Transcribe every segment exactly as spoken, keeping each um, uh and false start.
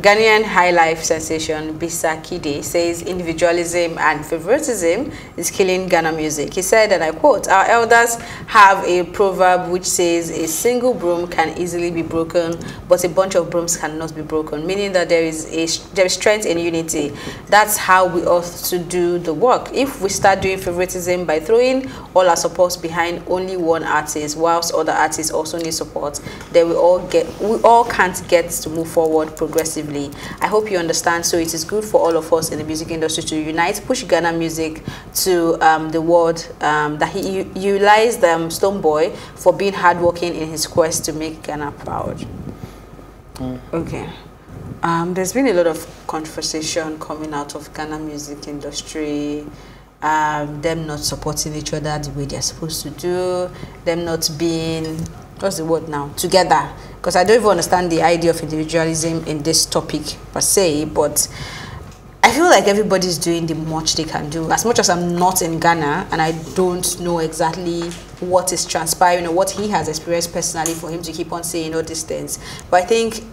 Ghanaian high life sensation Bisa Kdei says individualism and favoritism is killing Ghana music. He said, and I quote, "Our elders have a proverb which says a single broom can easily be broken, but a bunch of brooms cannot be broken," meaning that there is a there is strength in unity. That's how we ought to do the work. If we start doing favoritism by throwing all our support behind only one artist, whilst other artists also need support, then we all get we all can't get to move forward progressively. I hope you understand. So it is good for all of us in the music industry to unite, push Ghana music to um, the world. Um, that he utilized um, Stonebwoy for being hardworking in his quest to make Ghana proud. Mm. Okay. Um, there's been a lot of conversation coming out of Ghana music industry. Um, them not supporting each other the way they're supposed to do. Them not being, what's the word now? Together. Because I don't even understand the idea of individualism in this topic per se, but I feel like everybody's doing the much they can do. As much as I'm not in Ghana and I don't know exactly what is transpiring or what he has experienced personally for him to keep on saying all these things, but I think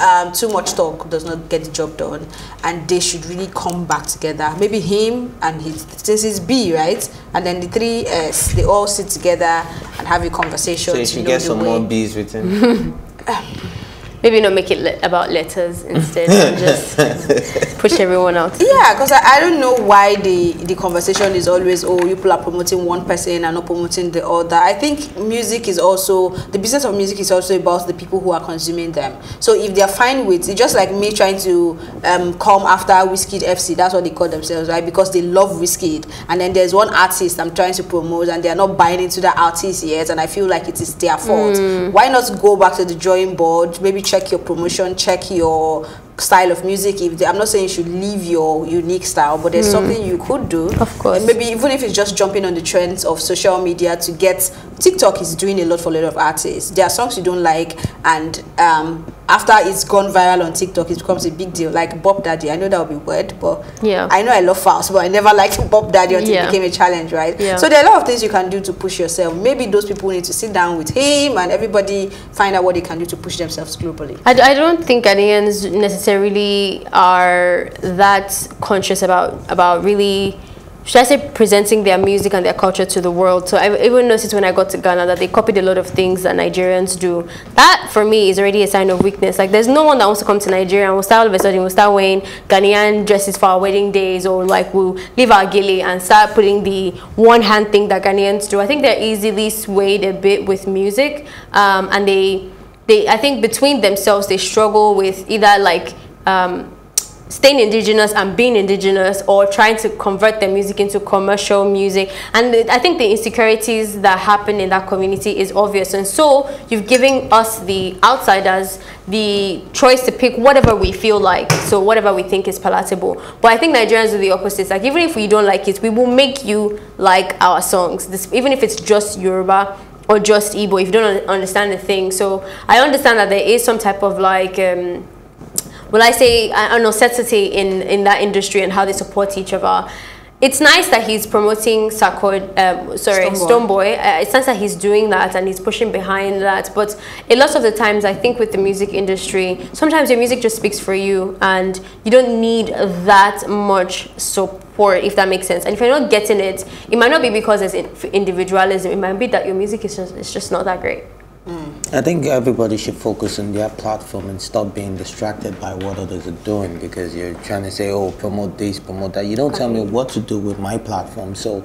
um, too much talk does not get the job done, and they should really come back together. Maybe him and his, since it's B, right? And then the three S, they all sit together and have a conversation. So you should get some way. More B's with him. Maybe not make it le about letters instead and just push everyone out. Yeah, because I, I don't know why the, the conversation is always, oh, you people are promoting one person and not promoting the other. I think music is also, the business of music is also about the people who are consuming them. So if they're fine with it, just like me trying to um, come after Whiskeyed F C, that's what they call themselves, right? Because they love Whiskeyed. And then there's one artist I'm trying to promote and they're not buying into that artist yet, and I feel like it is their fault. Mm. Why not go back to the drawing board, maybe check your promotion, check your style of music. If they, I'm not saying you should leave your unique style, but there's mm. something you could do. Of course. And maybe even if it's just jumping on the trends of social media to get, TikTok is doing a lot for a lot of artists. There are songs you don't like, and um, after it's gone viral on TikTok, it becomes a big deal. Like Bob Daddy, I know that would be weird, but yeah. I know I love Fals, but I never liked Bob Daddy until yeah. it became a challenge, right? Yeah. So there are a lot of things you can do to push yourself. Maybe those people need to sit down with him and everybody find out what they can do to push themselves globally. I, I don't think Ghanaians necessarily Necessarily are that conscious about about really, should I say, presenting their music and their culture to the world. So I even noticed when I got to Ghana that they copied a lot of things that Nigerians do. That for me is already a sign of weakness. Like there's no one that wants to come to Nigeria and will start all of a sudden, we'll start wearing Ghanaian dresses for our wedding days, or like we'll leave our gilly and start putting the one hand thing that Ghanaians do. I think they're easily swayed a bit with music, um, and they They, I think between themselves, they struggle with either like um, staying indigenous and being indigenous, or trying to convert their music into commercial music. And I think the insecurities that happen in that community is obvious. And so you've given us, the outsiders, the choice to pick whatever we feel like, so whatever we think is palatable. But I think Nigerians do the opposite. Like even if we don't like it, we will make you like our songs. This, even if it's just Yoruba or just Igbo, if you don't understand the thing. So I understand that there is some type of like, um, will I say, an necessity in, in that industry and how they support each other. It's nice that he's promoting Sakod, um, sorry, Stonebwoy. Uh, it's nice that he's doing that and he's pushing behind that. But a lot of the times, I think with the music industry, sometimes your music just speaks for you and you don't need that much support, if that makes sense. And if you're not getting it, it might not be because there's individualism. It might be that your music is just, it's just not that great. Mm. I think everybody should focus on their platform and stop being distracted by what others are doing, because you're trying to say, oh, promote this, promote that. You don't tell me what to do with my platform, so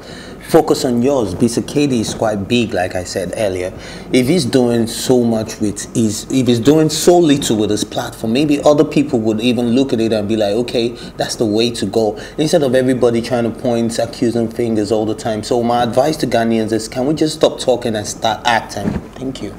focus on yours. Bisa Kdei is quite big, like I said earlier. If he's doing so much with his, if he's doing so little with his platform, maybe other people would even look at it and be like, okay, that's the way to go, instead of everybody trying to point accusing fingers all the time. So my advice to Ghanaians is, can we just stop talking and start acting? Thank you.